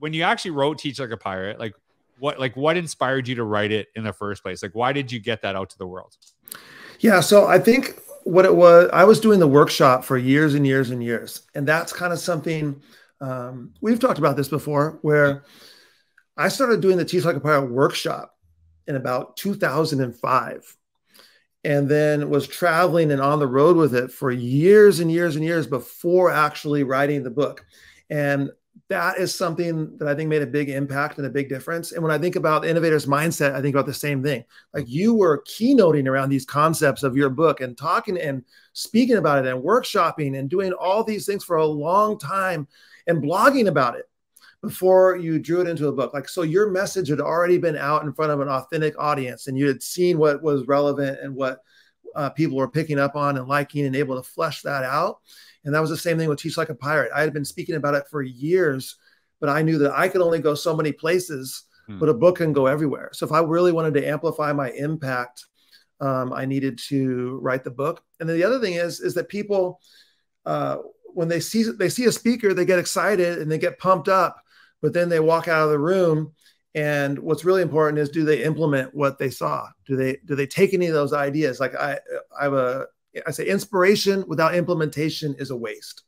when you actually wrote Teach Like a Pirate, what inspired you to write it in the first place? Like, why did you get that out to the world? Yeah. So I think what it was, I was doing the workshop for years and years and years. And that's kind of something, we've talked about this before, where I started doing the Teach Like a Pirate workshop in about 2005, and then was traveling and on the road with it for years and years and years before actually writing the book. And that is something that I think made a big impact and a big difference. And when I think about the Innovator's Mindset, I think about the same thing. Like, you were keynoting around these concepts of your book and talking and speaking about it and workshopping and doing all these things for a long time and blogging about it before you drew it into a book. Like, so your message had already been out in front of an authentic audience, and you had seen what was relevant and what people were picking up on and liking and able to flesh that out. And that was the same thing with Teach Like a Pirate. I had been speaking about it for years, but I knew that I could only go so many places, but a book can go everywhere. So if I really wanted to amplify my impact, I needed to write the book. And then the other thing is that people, when they see a speaker, they get excited and they get pumped up, but then they walk out of the room. And what's really important is, do they implement what they saw? Do they take any of those ideas? Like, I say inspiration without implementation is a waste.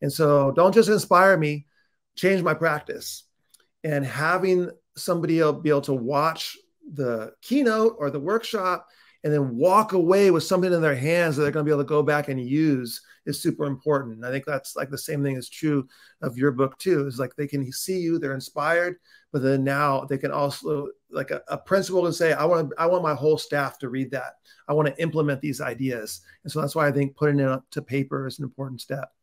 And so don't just inspire me, change my practice. And having somebody be able to watch the keynote or the workshop and then walk away with something in their hands that they're going to be able to go back and use is super important. And I think that's like the same thing is true of your book too, is like, they can see you, they're inspired, but then now they can also, like a principal can say, I want my whole staff to read that. I want to implement these ideas. And so that's why I think putting it up to paper is an important step.